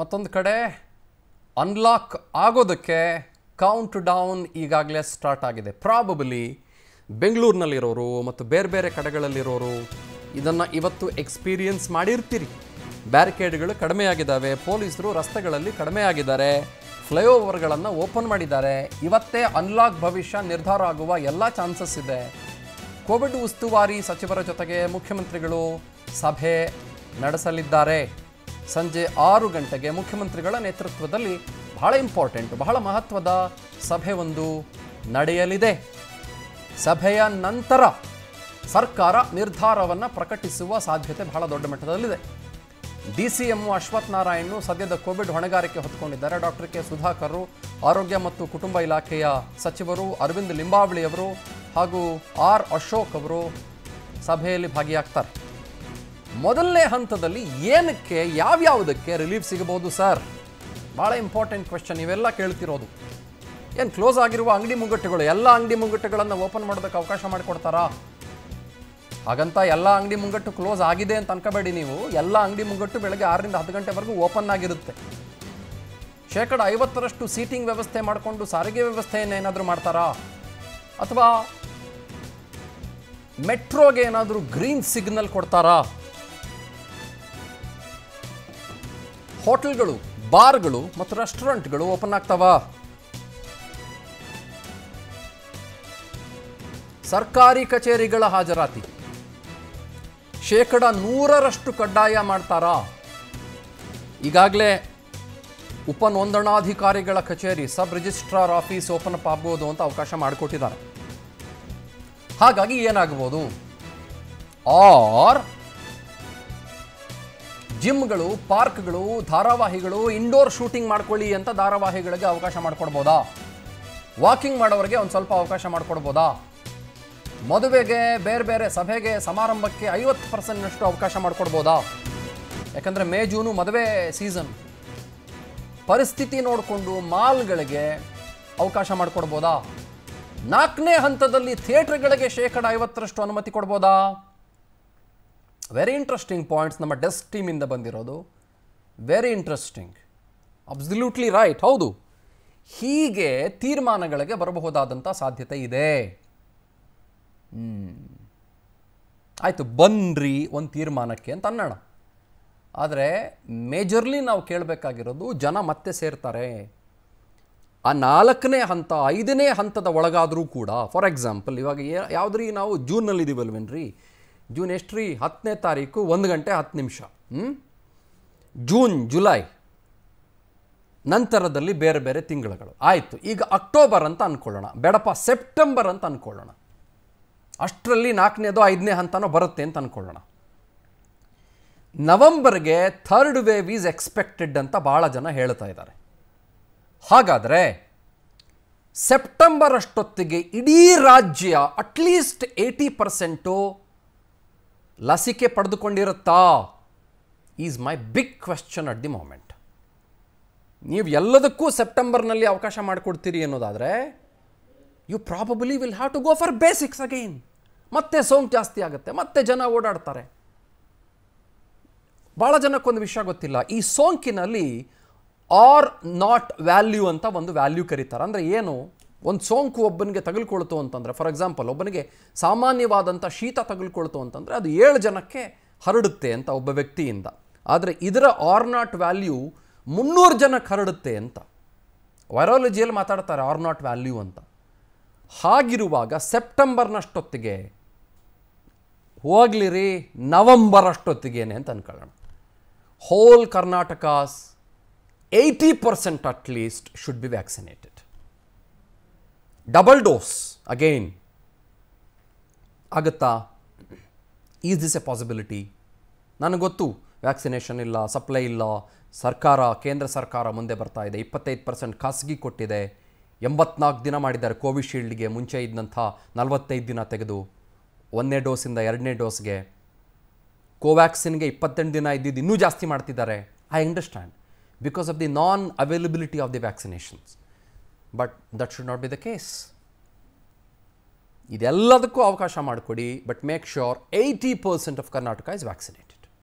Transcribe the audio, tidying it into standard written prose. ಮತ್ತೊಂದು ಕಡೆ ಅನ್ಲಾಕ್ ಆಗೋದಕ್ಕೆ ಕೌಂಟ್ ಡೌನ್ ಈಗಾಗಲೇ ಸ್ಟಾರ್ಟ್ ಆಗಿದೆ. ಪ್ರಾಬಬಲಿ ಬೆಂಗಳೂರಿನಲ್ಲಿ ಇರೋರು ಮತ್ತು ಬೇರೆ ಬೇರೆ ಕಡೆಗಳಲ್ಲಿ ಇರೋರು ಇದನ್ನ ಇವತ್ತು ಎಕ್ಸ್‌ಪೀರಿಯನ್ಸ್ ಮಾಡಿರ್ತೀರಿ. ಬ್ಯಾರಿಕೇಡ್ಗಳು ಕಡಿಮೆ ಆಗಿದಾವೆ, ಪೊಲೀಸರು ರಸ್ತೆಗಳಲ್ಲಿ ಕಡಿಮೆ ಆಗಿದ್ದಾರೆ, ಫ್ಲೈಓವರ್ಗಳನ್ನು ಓಪನ್ ಮಾಡಿದ್ದಾರೆ. ಇವತ್ತೇ ಅನ್ಲಾಕ್ ಭವಿಷ್ಯ ನಿರ್ಧಾರ ಆಗುವ ಎಲ್ಲ ಚಾನ್ಸಸ್ ಇದೆ. ಕೋವಿಡ್ ಉಸ್ತುವಾರಿ ಸಚಿವರ ಜೊತೆಗೆ ಮುಖ್ಯಮಂತ್ರಿಗಳು ಸಭೆ ನಡೆಸಲಿದ್ದಾರೆ. ಸಂಜೆ 6 ಗಂಟೆಗೆ ಮುಖ್ಯಮಂತ್ರಿಗಳ ನೇತೃತ್ವದಲ್ಲಿ ಬಹಳ ಇಂಪಾರ್ಟೆಂಟ್, ಬಹಳ ಮಹತ್ವದ ಸಭೆ ಒಂದು ನಡೆಯಲಿದೆ. ಸಭೆಯ ನಂತರ ಸರ್ಕಾರ ನಿರ್ಧಾರವನ್ನು ಪ್ರಕಟಿಸುವ ಸಾಧ್ಯತೆ ಬಹಳ ದೊಡ್ಡ ಮಟ್ಟದಲ್ಲಿದೆ. ಡಿಸಿಎಂ ಅಶ್ವತ್ಥ ನಾರಾಯಣ ಸದ್ಯದ ಕೋವಿಡ್ ಹೊಣೆಗಾರಿಕೆ ಹೊತ್ತುಕೊಂಡಿದ್ದಾರೆ. ಡಾಕ್ಟರ್ ಕೆ ಸುಧಾಕರ್ ಆರೋಗ್ಯ ಮತ್ತು ಕುಟುಂಬ ಇಲಾಖೆಯ ಸಚಿವರು ಅರವಿಂದ್ ಲಿಂಬಾವಳಿ ಅವರು ಹಾಗೂ ಅಶೋಕ್ ಅವರು ಸಭೆಯಲ್ಲಿ ಭಾಗಿಯಾಗ್ತಾರೆ. ಮೊದಲನೇ ಹಂತದಲ್ಲಿ ಏನಕ್ಕೆ ಯಾವ್ಯಾವುದಕ್ಕೆ ರಿಲೀಫ್ ಸಿಗಬಹುದು ಸರ್? ಭಾಳ ಇಂಪಾರ್ಟೆಂಟ್ ಕ್ವೆಶ್ಚನ್ ಇವೆಲ್ಲ ಕೇಳ್ತಿರೋದು. ಏನು ಕ್ಲೋಸ್ ಆಗಿರುವ ಅಂಗಡಿ ಮುಂಗಟ್ಟುಗಳು, ಎಲ್ಲ ಅಂಗಡಿ ಮುಂಗಟ್ಟುಗಳನ್ನು ಓಪನ್ ಮಾಡೋದಕ್ಕೆ ಅವಕಾಶ ಮಾಡಿಕೊಡ್ತಾರಾ? ಹಾಗಂತ ಎಲ್ಲ ಅಂಗಡಿ ಮುಂಗಟ್ಟು ಕ್ಲೋಸ್ ಆಗಿದೆ ಅಂತ ಅನ್ಕೋಬೇಡಿ ನೀವು. ಎಲ್ಲ ಅಂಗಡಿ ಮುಂಗಟ್ಟು ಬೆಳಗ್ಗೆ 6ರಿಂದ 10 ಗಂಟೆವರೆಗೂ ಓಪನ್ ಆಗಿರುತ್ತೆ. 50% ಸೀಟಿಂಗ್ ವ್ಯವಸ್ಥೆ ಮಾಡಿಕೊಂಡು ಸಾರಿಗೆ ವ್ಯವಸ್ಥೆಯನ್ನು ಏನಾದರೂ ಮಾಡ್ತಾರಾ? ಅಥವಾ ಮೆಟ್ರೋಗೆ ಏನಾದರೂ ಗ್ರೀನ್ ಸಿಗ್ನಲ್ ಕೊಡ್ತಾರಾ? ಹೋಟೆಲ್ಗಳು, ಬಾರ್ಗಳು ಮತ್ತು ರೆಸ್ಟೋರೆಂಟ್ಗಳು ಓಪನ್ ಆಗ್ತಾವಾ? ಸರ್ಕಾರಿ ಕಚೇರಿಗಳ ಹಾಜರಾತಿ 100% ಕಡ್ಡಾಯ ಮಾಡ್ತಾರಾ? ಈಗಾಗಲೇ ಉಪ ನೋಂದಣಾಧಿಕಾರಿಗಳ ಕಚೇರಿ, sub registrar office open up ಆಗ್ಬೋದು ಅಂತ ಅವಕಾಶ ಮಾಡಿಕೊಟ್ಟಿದ್ದಾರೆ. ಹಾಗಾಗಿ ಏನಾಗ್ಬೋದು? ಆರ್ ಜಿಮ್ಗಳು, ಪಾರ್ಕ್ಗಳು, ಧಾರಾವಾಹಿಗಳು ಇಂಡೋರ್ ಶೂಟಿಂಗ್ ಮಾಡ್ಕೊಳ್ಳಿ ಅಂತ ಧಾರಾವಾಹಿಗಳಿಗೆ ಅವಕಾಶ ಮಾಡಿಕೊಡ್ಬೋದಾ? ವಾಕಿಂಗ್ ಮಾಡೋರಿಗೆ ಒಂದು ಸ್ವಲ್ಪ ಅವಕಾಶ ಮಾಡಿಕೊಡ್ಬೋದಾ? ಮದುವೆಗೆ, ಬೇರೆ ಬೇರೆ ಸಭೆಗೆ, ಸಮಾರಂಭಕ್ಕೆ 50%ನಷ್ಟು ಅವಕಾಶ ಮಾಡಿಕೊಡ್ಬೋದಾ? ಯಾಕಂದರೆ ಮೇ ಜೂನು ಮದುವೆ ಸೀಸನ್. ಪರಿಸ್ಥಿತಿ ನೋಡಿಕೊಂಡು ಮಾಲ್ಗಳಿಗೆ ಅವಕಾಶ ಮಾಡಿಕೊಡ್ಬೋದಾ? 4ನೇ ಹಂತದಲ್ಲಿ ಥಿಯೇಟ್ರ್ಗಳಿಗೆ 50% ಅನುಮತಿ ಕೊಡ್ಬೋದಾ? ವೆರಿ ಇಂಟ್ರೆಸ್ಟಿಂಗ್ ಪಾಯಿಂಟ್ಸ್ ನಮ್ಮ ಡೆಸ್ಕ್ ಟೀಮಿಂದ ಬಂದಿರೋದು. ವೆರಿ ಇಂಟ್ರೆಸ್ಟಿಂಗ್, ಅಬ್ಸಲ್ಯೂಟ್ಲಿ ರೈಟ್, ಹೌದು. ಹೀಗೆ ತೀರ್ಮಾನಗಳಿಗೆ ಬರಬಹುದಾದಂಥ ಸಾಧ್ಯತೆ ಇದೆ. ಆಯಿತು, ಬನ್ನಿರಿ ಒಂದು ತೀರ್ಮಾನಕ್ಕೆ ಅಂತ ಅನ್ನೋಣ. ಆದರೆ ಮೇಜರ್ಲಿ ನಾವು ಕೇಳಬೇಕಾಗಿರೋದು, ಜನ ಮತ್ತೆ ಸೇರ್ತಾರೆ. 4ನೇ ಹಂತ 5ನೇ ಹಂತದ ಒಳಗಾದರೂ ಕೂಡ, ಫಾರ್ ಎಕ್ಸಾಂಪಲ್ ಇವಾಗ ಯಾವುದ್ರಿ ನಾವು ಜೂನಲ್ಲಿ ಇದೀವಲ್ವೇನ್ರಿ, ಜೂನ್ ಎಷ್ಟು ರೀ? 10ನೇ ತಾರೀಕು 1 ಗಂಟೆ 10 ನಿಮಿಷ. ಜೂನ್, ಜುಲೈ ನಂತರದಲ್ಲಿ ಬೇರೆ ಬೇರೆ ತಿಂಗಳುಗಳು ಆಯಿತು. ಈಗ ಅಕ್ಟೋಬರ್ ಅಂತ ಅಂದ್ಕೊಳ್ಳೋಣ, ಬೇಡಪ್ಪ ಸೆಪ್ಟೆಂಬರ್ ಅಂತ ಅಂದ್ಕೊಳ್ಳೋಣ. ಅಷ್ಟರಲ್ಲಿ 4ನೇ ಹಂತನೋ ಬರುತ್ತೆ ಅಂತ ಅಂದ್ಕೊಳ್ಳೋಣ. ನವೆಂಬರ್ಗೆ 3rd ವೇವ್ ಈಸ್ ಎಕ್ಸ್ಪೆಕ್ಟೆಡ್ ಅಂತ ಭಾಳ ಜನ ಹೇಳ್ತಾ ಇದ್ದಾರೆ. ಹಾಗಾದರೆ ಸೆಪ್ಟೆಂಬರ್ ಅಷ್ಟೊತ್ತಿಗೆ ಇಡೀ ರಾಜ್ಯ ಅಟ್ಲೀಸ್ಟ್ 80% ಲಸಿಕೆ ಪಡೆದುಕೊಂಡಿರುತ್ತಾ is my big question at the moment. ನೀವು ಎಲ್ಲದಕ್ಕೂ ಸೆಪ್ಟೆಂಬರ್ನಲ್ಲಿ ಅವಕಾಶ ಮಾಡಿಕೊಡ್ತೀರಿ ಅನ್ನೋದಾದರೆ you probably will have to go for basics again. ಮತ್ತೆ ಸೋಂಕು ಜಾಸ್ತಿ ಆಗುತ್ತೆ, ಮತ್ತೆ ಜನ ಓಡಾಡ್ತಾರೆ. ಭಾಳ ಜನಕ್ಕೊಂದು ವಿಷಯ ಗೊತ್ತಿಲ್ಲ, ಈ ಸೋಂಕಿನಲ್ಲಿ ಆರ್ ನಾಟ್ ವ್ಯಾಲ್ಯೂ ಅಂತ ಒಂದು ವ್ಯಾಲ್ಯೂ ಕರೀತಾರೆ. ಅಂದರೆ ಏನು? ಒಂದು ಸೋಂಕು ಒಬ್ಬನಿಗೆ ತಗುಲ್ಕೊಳ್ತು ಅಂತಂದರೆ, ಫಾರ್ ಎಕ್ಸಾಂಪಲ್ ಒಬ್ಬನಿಗೆ ಸಾಮಾನ್ಯವಾದಂಥ ಶೀತ ತಗುಲ್ಕೊಳ್ತು ಅಂತಂದರೆ ಅದು 7 ಜನಕ್ಕೆ ಹರಡುತ್ತೆ ಅಂತ ಒಬ್ಬ ವ್ಯಕ್ತಿಯಿಂದ. ಆದರೆ ಇದರ ಆರ್ ನಾಟ್ ವ್ಯಾಲ್ಯೂ 300 ಜನಕ್ಕೆ ಹರಡುತ್ತೆ ಅಂತ ವೈರಾಲಜಿಯಲ್ಲಿ ಮಾತಾಡ್ತಾರೆ, ಆರ್ ನಾಟ್ ವ್ಯಾಲ್ಯೂ ಅಂತ. ಹಾಗಿರುವಾಗ ಸೆಪ್ಟೆಂಬರ್ನಷ್ಟೊತ್ತಿಗೆ ಹೋಗ್ಲಿರಿ, ನವಂಬರ್ ಅಷ್ಟೊತ್ತಿಗೇನೆ ಅಂತ ಅಂದ್ಕೊಳ್ಳೋಣ. Whole Karnataka's 80% at least should be vaccinated. Double dose again ಆಗುತ್ತಾ? Is this a possibility? ನನಗೆ ಗೊತ್ತು ವ್ಯಾಕ್ಸಿನೇಷನ್ ಇಲ್ಲ, ಸಪ್ಲೈ ಇಲ್ಲ, ಸರ್ಕಾರ, ಕೇಂದ್ರ ಸರ್ಕಾರ ಮುಂದೆ ಬರ್ತಾ ಇದೆ. 25% ಖಾಸಗಿ ಕೊಟ್ಟಿದೆ, 84 ದಿನ ಮಾಡಿದ್ದಾರೆ ಕೋವಿಶೀಲ್ಡ್ಗೆ. ಮುಂಚೆ ಇದ್ದಂಥ 45 ದಿನ ತೆಗೆದು 1ನೇ ಡೋಸಿಂದ 2ನೇ ಡೋಸ್ಗೆ. ಕೋವ್ಯಾಕ್ಸಿನ್ಗೆ 28 ದಿನ ಇದ್ದಿದ್ದು ಇನ್ನೂ ಜಾಸ್ತಿ ಮಾಡ್ತಿದ್ದಾರೆ. I understand because of the non availability of the vaccinations, but that should not be the case. ಇದೆಲ್ಲದಕ್ಕೂ ಅವಕಾಶ ಮಾಡಿಕೊಡಿ, but make sure 80% of Karnataka is vaccinated.